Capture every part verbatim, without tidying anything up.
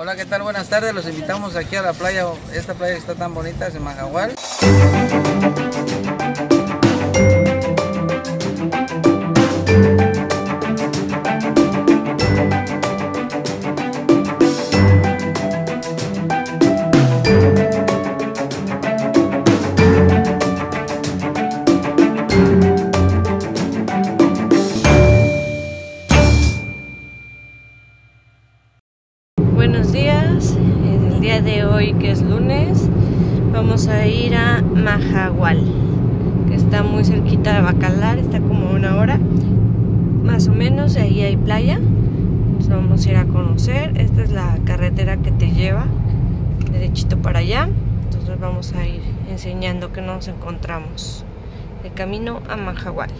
Hola, ¿qué tal? Buenas tardes, los invitamos aquí a la playa, esta playa que está tan bonita, es en Mahahual. Buenos días, el día de hoy que es lunes vamos a ir a Mahahual, que está muy cerquita de Bacalar, está como una hora más o menos, ahí hay playa, nos vamos a ir a conocer. Esta es la carretera que te lleva derechito para allá, entonces vamos a ir enseñando que nos encontramos de camino a Mahahual.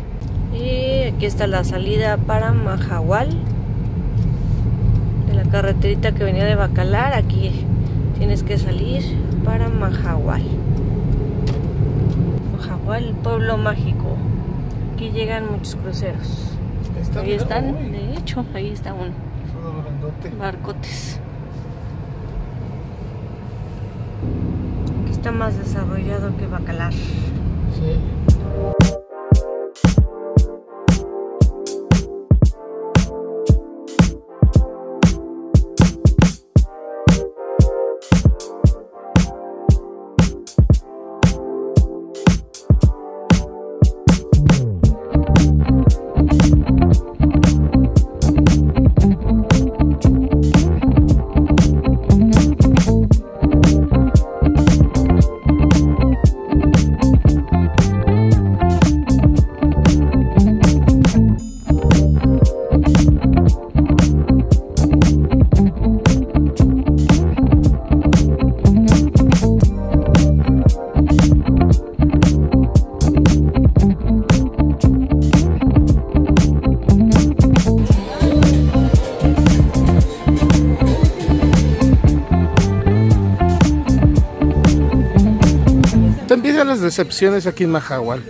Y aquí está la salida para Mahahual, la carreterita que venía de Bacalar, aquí tienes que salir para Mahahual. Mahahual, el pueblo mágico. Aquí llegan muchos cruceros. Está ahí están, muy... de hecho, ahí está uno. Barcotes. Aquí está más desarrollado que Bacalar. Sí. Empiezan las decepciones aquí en Mahahual.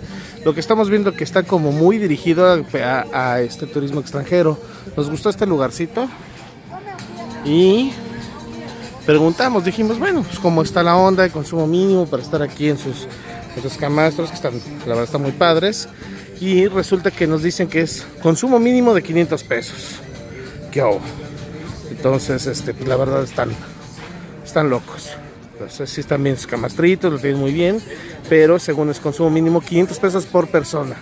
Lo que estamos viendo que está como muy dirigido a, a, a este turismo extranjero. Nos gustó este lugarcito y preguntamos, dijimos, bueno, pues cómo está la onda de consumo mínimo para estar aquí en sus, en sus camastros, que están, la verdad, están muy padres. Y resulta que nos dicen que es consumo mínimo de quinientos pesos. ¿Qué hago? Entonces, este, la verdad están, están locos. Entonces, sí están bien sus camastritos, lo tienen muy bien, pero según es consumo mínimo quinientos pesos por persona.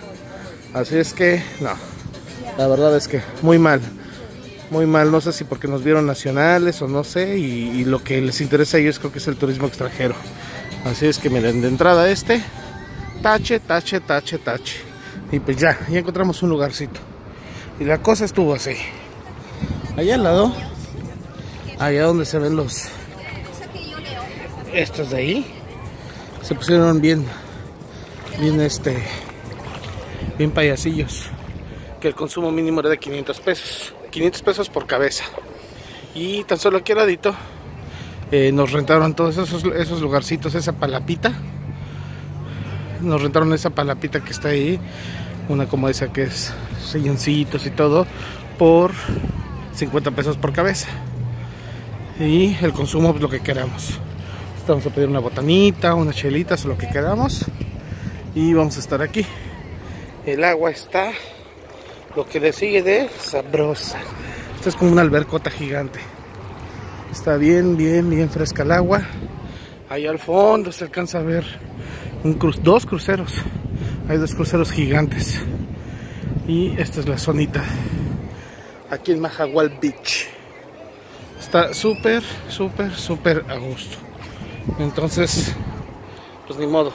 Así es que, no, la verdad es que muy mal, muy mal, no sé si porque nos vieron nacionales o no sé, y, y lo que les interesa a ellos creo que es el turismo extranjero. Así es que miren, de entrada este, tache, tache, tache, tache, y pues ya, ya encontramos un lugarcito. Y la cosa estuvo así, allá al lado, allá donde se ven los... estos de ahí se pusieron bien bien este bien payasillos, que el consumo mínimo era de quinientos pesos, quinientos pesos por cabeza, y tan solo aquí al ladito eh, nos rentaron todos esos, esos lugarcitos, esa palapita, nos rentaron esa palapita que está ahí, una como esa que es silloncitos y todo, por cincuenta pesos por cabeza, y el consumo pues, lo que queramos. Vamos a pedir una botanita, unas chelitas o lo que queramos, y vamos a estar aquí. El agua está lo que le sigue de sabrosa. Esto es como una albercota gigante, está bien bien bien fresca el agua. Allá al fondo se alcanza a ver un cru- dos cruceros, hay dos cruceros gigantes, y esta es la zonita aquí en Mahahual Beach. Está súper súper súper a gusto. Entonces, pues ni modo,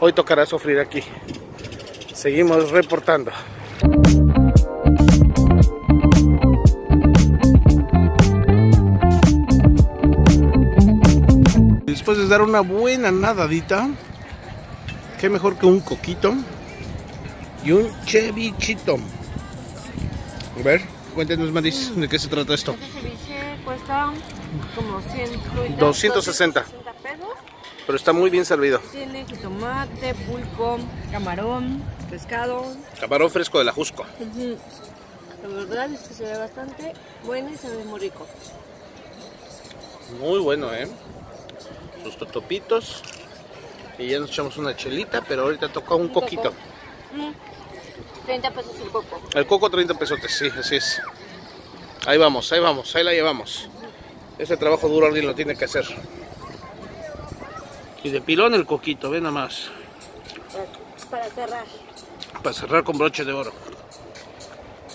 hoy tocará sufrir aquí. Seguimos reportando. Después de dar una buena nadadita, qué mejor que un coquito y un cevichito. A ver, cuéntenos, Maris, ¿de qué se trata esto? Cuesta como cien, doscientos sesenta. doscientos sesenta pesos. Pero está muy bien servido. Tiene jitomate, pulpo, camarón, pescado. Camarón fresco de la Jusco. Uh-huh. La verdad es que se ve bastante bueno y se ve muy rico. muy bueno, ¿eh? Sus totopitos. Y ya nos echamos una chelita, pero ahorita toca un coquito. treinta pesos el coco. El coco treinta pesotes, sí, así es. Ahí vamos, ahí vamos, ahí la llevamos. Ese trabajo duro alguien lo tiene que hacer. Y de pilón el coquito, ve nada más. Para cerrar. Para cerrar con broche de oro.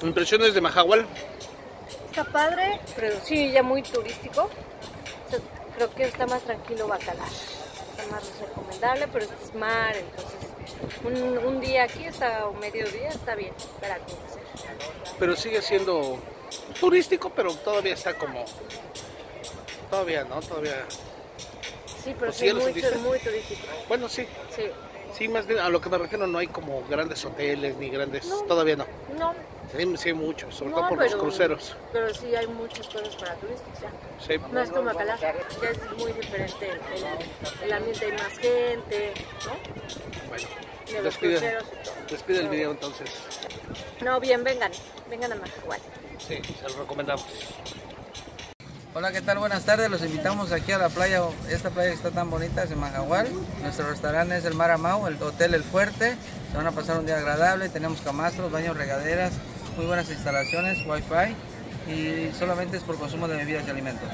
¿Impresiones de Mahahual? Está padre, pero sí, ya muy turístico. Creo que está más tranquilo Bacalar. Está más recomendable, pero este es mar, entonces un, un día aquí hasta mediodía está bien para conocer. Pero sigue siendo turístico, pero todavía está como... Todavía, ¿no? Todavía... Sí, pero sí, mucho, es muy turístico. Bueno, sí. Sí. Sí, más bien, a lo que me refiero no hay como grandes hoteles ni grandes... No, todavía no. No. Sí, sí hay muchos, sobre no, todo por pero, los cruceros. Pero sí hay muchas cosas para turistas, ya. Sí. Más como Bacalar, ya es muy diferente el, el ambiente, hay más gente, ¿no? Bueno, de los despide, despide el video entonces. No, bien, vengan, vengan a Mahahual. Sí, se los recomendamos. Hola, ¿qué tal? Buenas tardes, los invitamos aquí a la playa, esta playa que está tan bonita es de Mahahual. Nuestro restaurante es el Mar Amau, el Hotel El Fuerte. Se van a pasar un día agradable, tenemos camastros, baños, regaderas, muy buenas instalaciones, wifi y solamente es por consumo de bebidas y alimentos.